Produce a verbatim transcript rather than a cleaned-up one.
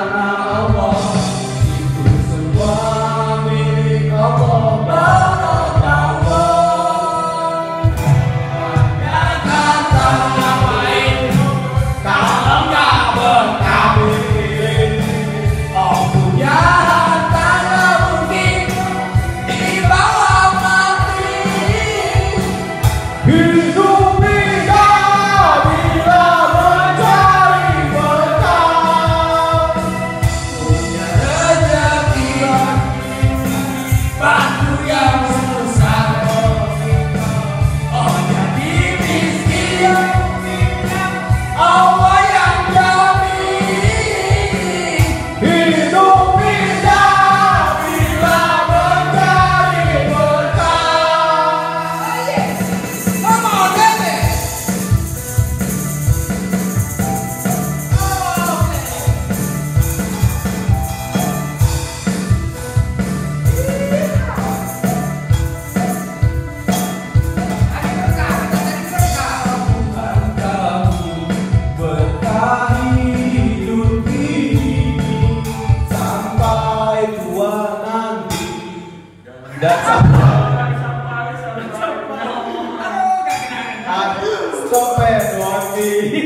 Stop it, Wati.